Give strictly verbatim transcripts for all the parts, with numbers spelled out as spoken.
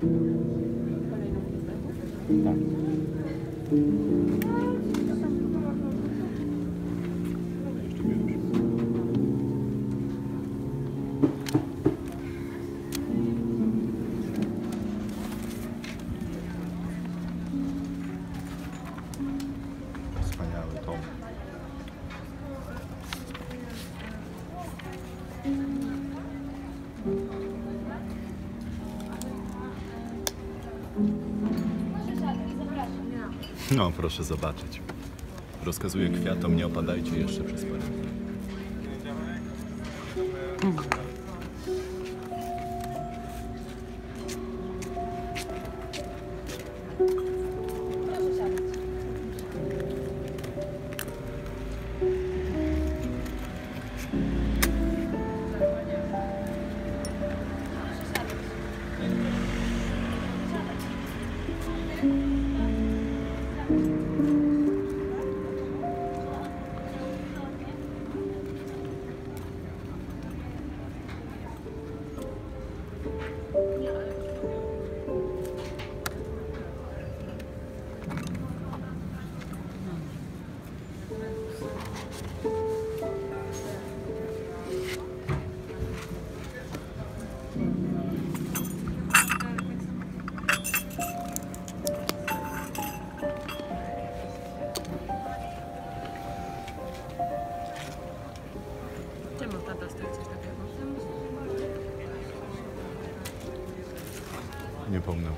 Tak. Wspaniały tom. No, proszę zobaczyć. Rozkazuję kwiatom, nie opadajcie jeszcze przez parę dni. Mm. Nie pomnę.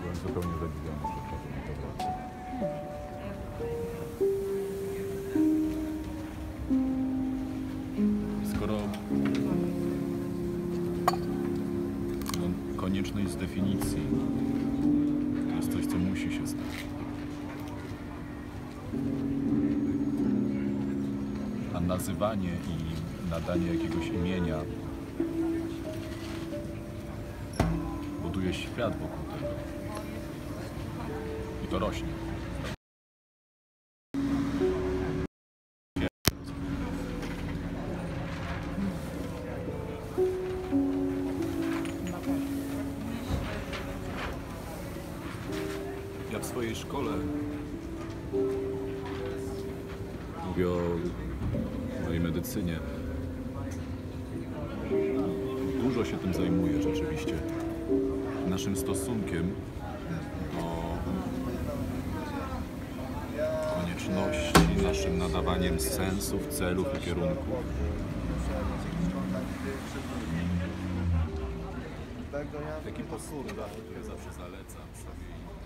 Byłem zupełnie zadziwiony, że czasem na to wraca. Skoro no, konieczność z definicji to jest coś, co musi się stać. A nazywanie i nadanie jakiegoś imienia buduje świat wokół tego i to rośnie. Ja w swojej szkole mówię o mojej medycynie. Dużo się tym zajmuję rzeczywiście. Naszym stosunkiem do konieczności, naszym nadawaniem sensów, celów i kierunków. Taki posłuch zawsze zalecam sobie.